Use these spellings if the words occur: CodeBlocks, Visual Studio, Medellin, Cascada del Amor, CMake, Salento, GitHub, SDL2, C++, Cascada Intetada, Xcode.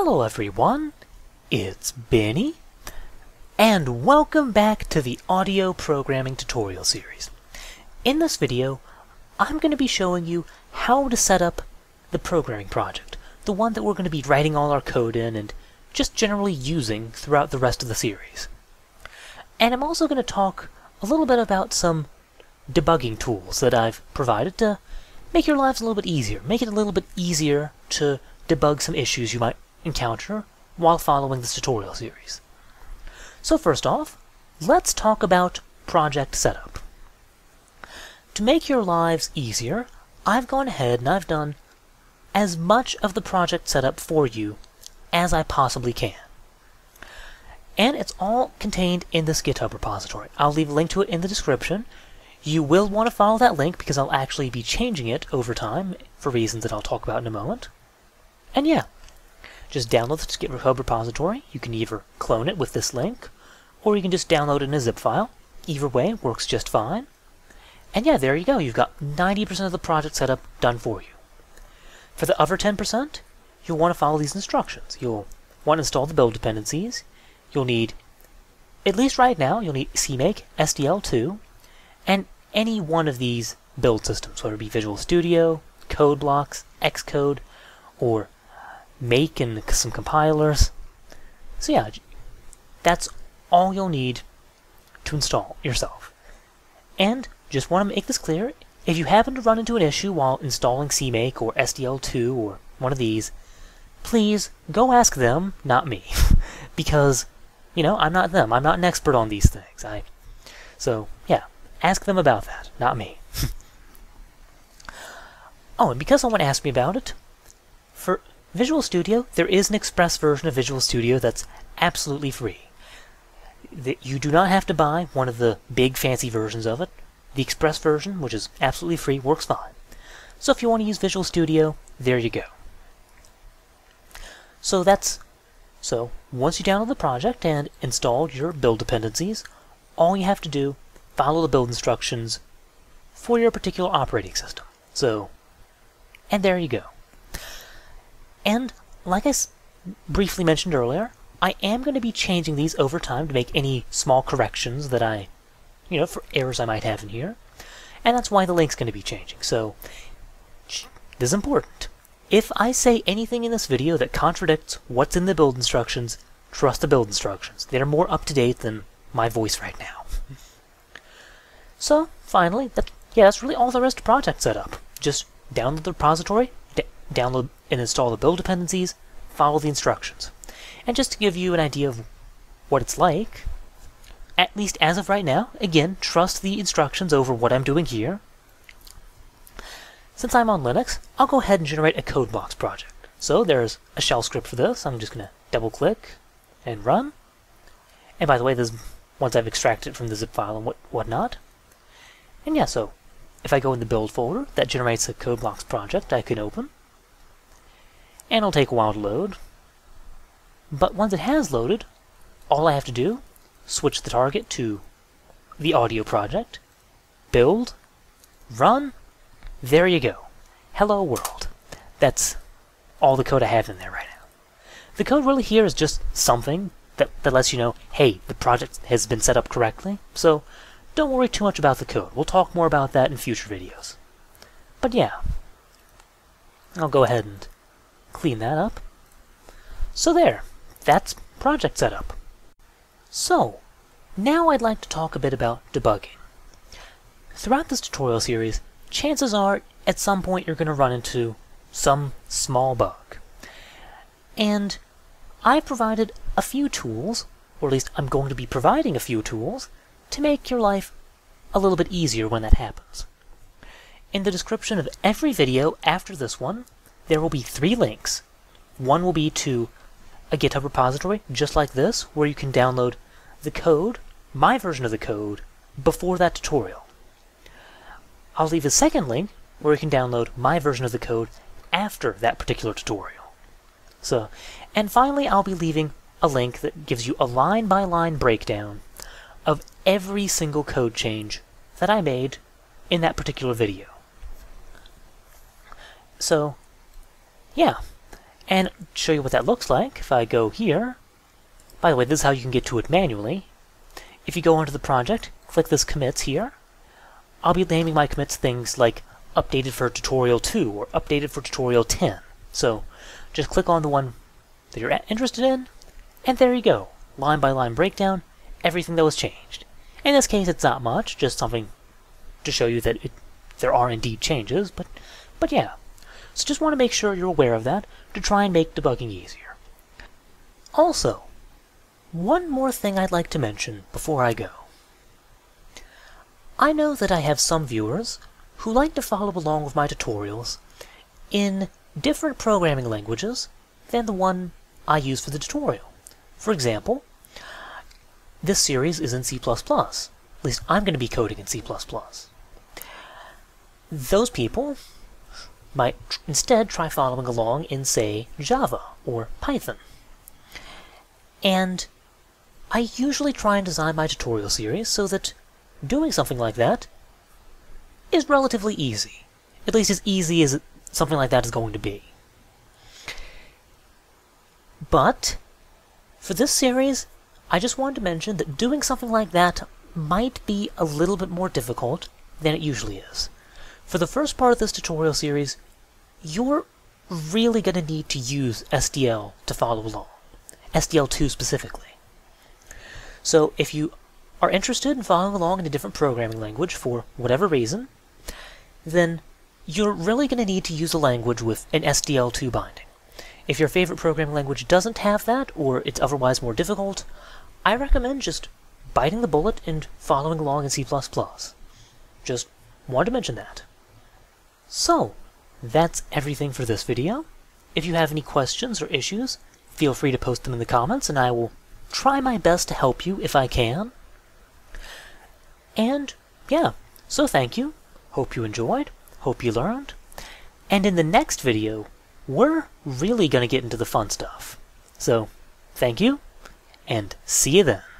Hello everyone, it's Benny, and welcome back to the Audio Programming Tutorial Series. In this video, I'm going to be showing you how to set up the programming project, the one that we're going to be writing all our code in and just generally using throughout the rest of the series. And I'm also going to talk a little bit about some debugging tools that I've provided to make your lives a little bit easier, make it a little bit easier to debug some issues you might encounter while following this tutorial series. So first off, let's talk about project setup. To make your lives easier, I've gone ahead and I've done as much of the project setup for you as I possibly can. And it's all contained in this GitHub repository. I'll leave a link to it in the description. You will want to follow that link because I'll actually be changing it over time for reasons that I'll talk about in a moment. And yeah, just download this GitHub repository. You can either clone it with this link, or you can just download it in a zip file. Either way, it works just fine. And yeah, there you go. You've got 90% of the project setup done for you. For the other 10%, you'll want to follow these instructions. You'll want to install the build dependencies. You'll need, at least right now, you'll need CMake, SDL2, and any one of these build systems, whether it be Visual Studio, CodeBlocks, Xcode, or Make and some compilers. So yeah, that's all you'll need to install yourself. And just want to make this clear, if you happen to run into an issue while installing CMake or SDL2 or one of these, please go ask them, not me. Because, you know, I'm not them. I'm not an expert on these things. So yeah, ask them about that, not me. Oh, and because someone asked me about it, for Visual Studio, there is an express version of Visual Studio that's absolutely free. You do not have to buy one of the big fancy versions of it. The express version, which is absolutely free, works fine. So if you want to use Visual Studio, there you go. So once you download the project and install your build dependencies, all you have to do, follow the build instructions for your particular operating system. So, and there you go. And, like I briefly mentioned earlier, I am going to be changing these over time to make any small corrections that I, you know, for errors I might have in here. And that's why the link's going to be changing. So, this is important. If I say anything in this video that contradicts what's in the build instructions, trust the build instructions. They're more up-to-date than my voice right now. So, finally, that's really all there is to project setup. Just download the repository, download and install the build dependencies, follow the instructions. And just to give you an idea of what it's like, at least as of right now, again, trust the instructions over what I'm doing here. Since I'm on Linux, I'll go ahead and generate a CodeBlocks project. So there's a shell script for this. I'm just going to double-click and run. And by the way, this is once I've extracted it from the zip file and whatnot. And yeah, so if I go in the build folder, that generates a CodeBlocks project I can open. And it'll take a while to load. But once it has loaded, all I have to do, switch the target to the audio project, build, run, there you go. Hello world. That's all the code I have in there right now. The code really here is just something that lets you know, hey, the project has been set up correctly, so don't worry too much about the code. We'll talk more about that in future videos. But yeah, I'll go ahead and clean that up. So there, that's project setup. So, now I'd like to talk a bit about debugging. Throughout this tutorial series, chances are at some point you're going to run into some small bug. And I provided a few tools, or at least I'm going to be providing a few tools, to make your life a little bit easier when that happens. In the description of every video after this one, there will be 3 links. One will be to a GitHub repository, just like this, where you can download the code, my version of the code, before that tutorial. I'll leave a second link where you can download my version of the code after that particular tutorial. So, and finally, I'll be leaving a link that gives you a line-by-line breakdown of every single code change that I made in that particular video. So, yeah, and show you what that looks like. If I go here, by the way, this is how you can get to it manually. If you go into the project, click this commits here. I'll be naming my commits things like updated for tutorial 2 or updated for tutorial 10. So just click on the one that you're interested in, and there you go. Line by line breakdown, everything that was changed. In this case, it's not much, just something to show you that there are indeed changes, but yeah. So just want to make sure you're aware of that to try and make debugging easier. Also, one more thing I'd like to mention before I go. I know that I have some viewers who like to follow along with my tutorials in different programming languages than the one I use for the tutorial. For example, this series is in C++. At least I'm going to be coding in C++. Those people might instead try following along in, say, Java or Python. And I usually try and design my tutorial series so that doing something like that is relatively easy. At least as easy as something like that is going to be. But for this series, I just wanted to mention that doing something like that might be a little bit more difficult than it usually is. For the first part of this tutorial series, you're really going to need to use SDL to follow along, SDL2 specifically. So if you are interested in following along in a different programming language for whatever reason, then you're really going to need to use a language with an SDL2 binding. If your favorite programming language doesn't have that, or it's otherwise more difficult, I recommend just biting the bullet and following along in C++. Just wanted to mention that. So, that's everything for this video. If you have any questions or issues, feel free to post them in the comments, and I will try my best to help you if I can. And, yeah, so thank you. Hope you enjoyed. Hope you learned. And in the next video, we're really going to get into the fun stuff. So, thank you, and see you then.